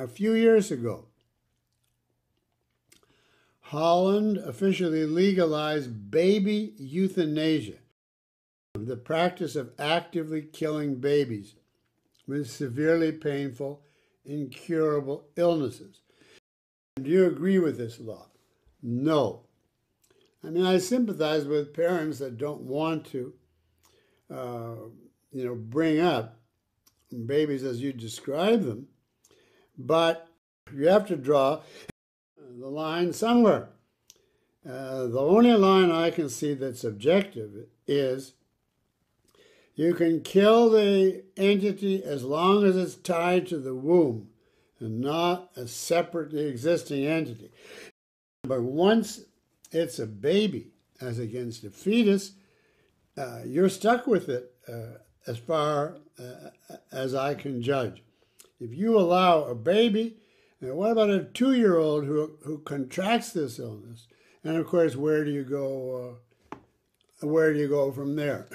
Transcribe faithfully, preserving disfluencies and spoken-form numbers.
a few years ago. Holland officially legalized baby euthanasia, the practice of actively killing babies with severely painful, incurable illnesses. Do you agree with this law? No. I mean, I sympathize with parents that don't want to, uh, you know, bring up babies as you describe them, but you have to draw the line somewhere. Uh, the only line I can see that's objective is you can kill the entity as long as it's tied to the womb and not a separately existing entity. But once it's a baby, as against a fetus, uh, you're stuck with it uh, as far uh, as I can judge. If you allow a baby, and what about a two-year-old who, who contracts this illness? And of course, where do you go, uh, where do you go from there?